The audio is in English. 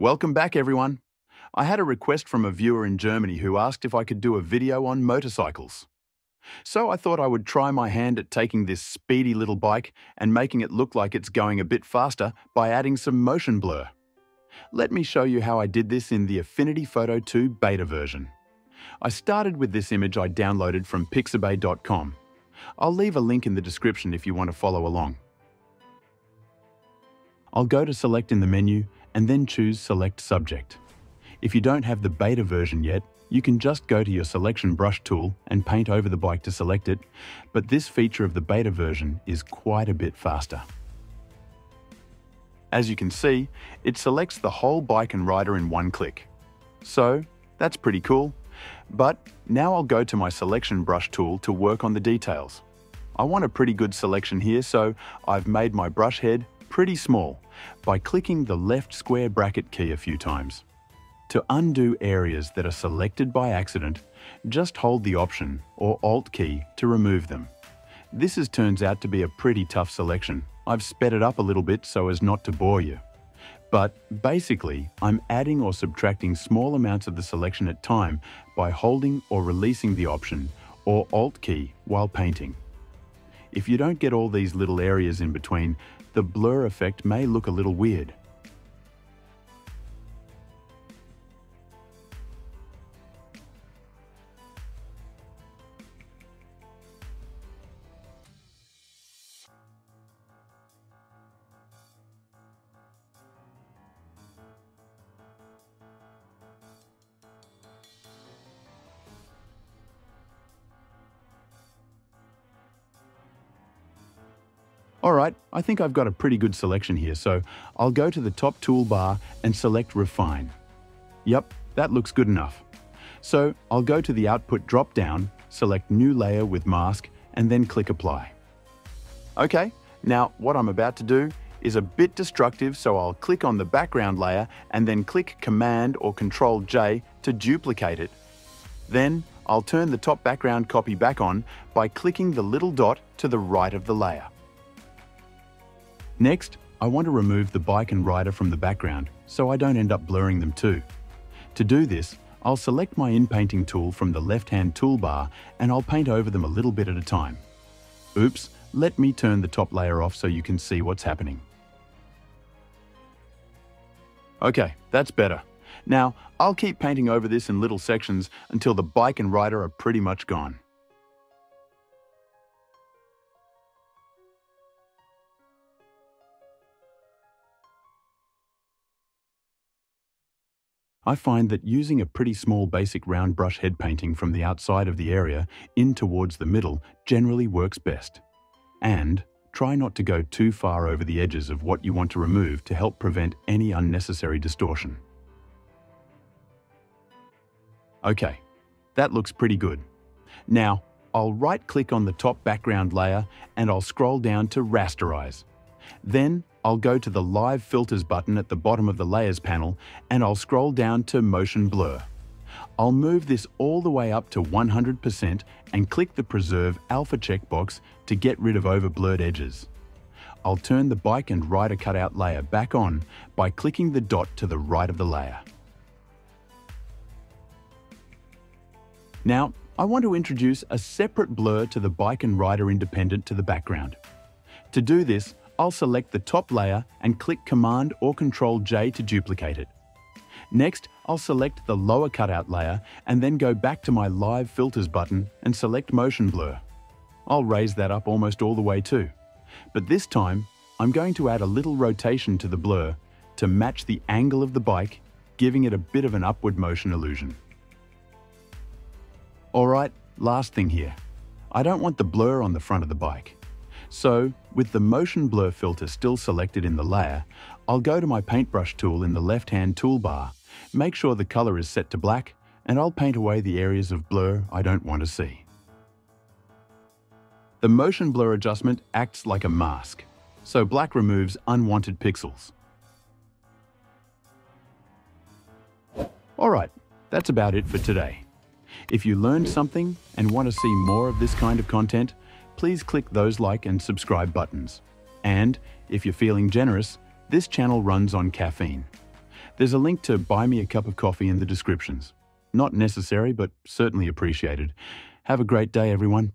Welcome back, everyone. I had a request from a viewer in Germany who asked if I could do a video on motorcycles. So I thought I would try my hand at taking this speedy little bike and making it look like it's going a bit faster by adding some motion blur. Let me show you how I did this in the Affinity Photo 2 beta version. I started with this image I downloaded from Pixabay.com. I'll leave a link in the description if you want to follow along. I'll go to Select in the menu and then choose Select Subject. If you don't have the beta version yet, you can just go to your selection brush tool and paint over the bike to select it, but this feature of the beta version is quite a bit faster. As you can see, it selects the whole bike and rider in one click. So that's pretty cool, but now I'll go to my selection brush tool to work on the details. I want a pretty good selection here, so I've made my brush head pretty small by clicking the left square bracket key a few times. To undo areas that are selected by accident, just hold the Option or Alt key to remove them. This turns out to be a pretty tough selection. I've sped it up a little bit so as not to bore you. But basically, I'm adding or subtracting small amounts of the selection at time by holding or releasing the Option or Alt key while painting. If you don't get all these little areas in between, the blur effect may look a little weird. Alright, I think I've got a pretty good selection here, so I'll go to the top toolbar and select Refine. Yep, that looks good enough. So I'll go to the Output drop-down, select New Layer with Mask, and then click Apply. Okay, now what I'm about to do is a bit destructive, so I'll click on the background layer and then click Command or Control J to duplicate it. Then I'll turn the top background copy back on by clicking the little dot to the right of the layer. Next, I want to remove the bike and rider from the background so I don't end up blurring them too. To do this, I'll select my in-painting tool from the left-hand toolbar and I'll paint over them a little bit at a time. Oops, let me turn the top layer off so you can see what's happening. Okay, that's better. Now, I'll keep painting over this in little sections until the bike and rider are pretty much gone. I find that using a pretty small basic round brush head painting from the outside of the area in towards the middle generally works best. And try not to go too far over the edges of what you want to remove to help prevent any unnecessary distortion. Okay, that looks pretty good. Now, I'll right-click on the top background layer and I'll scroll down to Rasterize. Then, I'll go to the Live Filters button at the bottom of the Layers panel and I'll scroll down to Motion Blur. I'll move this all the way up to 100% and click the Preserve Alpha checkbox to get rid of over-blurred edges. I'll turn the bike and rider cutout layer back on by clicking the dot to the right of the layer. Now, I want to introduce a separate blur to the bike and rider independent to the background. To do this, I'll select the top layer and click Command or Control J to duplicate it. Next, I'll select the lower cutout layer and then go back to my Live Filters button and select Motion Blur. I'll raise that up almost all the way too. But this time, I'm going to add a little rotation to the blur to match the angle of the bike, giving it a bit of an upward motion illusion. Alright, last thing here. I don't want the blur on the front of the bike. So, with the Motion Blur filter still selected in the layer, I'll go to my paintbrush tool in the left-hand toolbar, make sure the color is set to black, and I'll paint away the areas of blur I don't want to see. The Motion Blur adjustment acts like a mask, so black removes unwanted pixels. Alright, that's about it for today. If you learned something and want to see more of this kind of content, please click those like and subscribe buttons. And if you're feeling generous, this channel runs on caffeine. There's a link to buy me a cup of coffee in the descriptions. Not necessary, but certainly appreciated. Have a great day, everyone.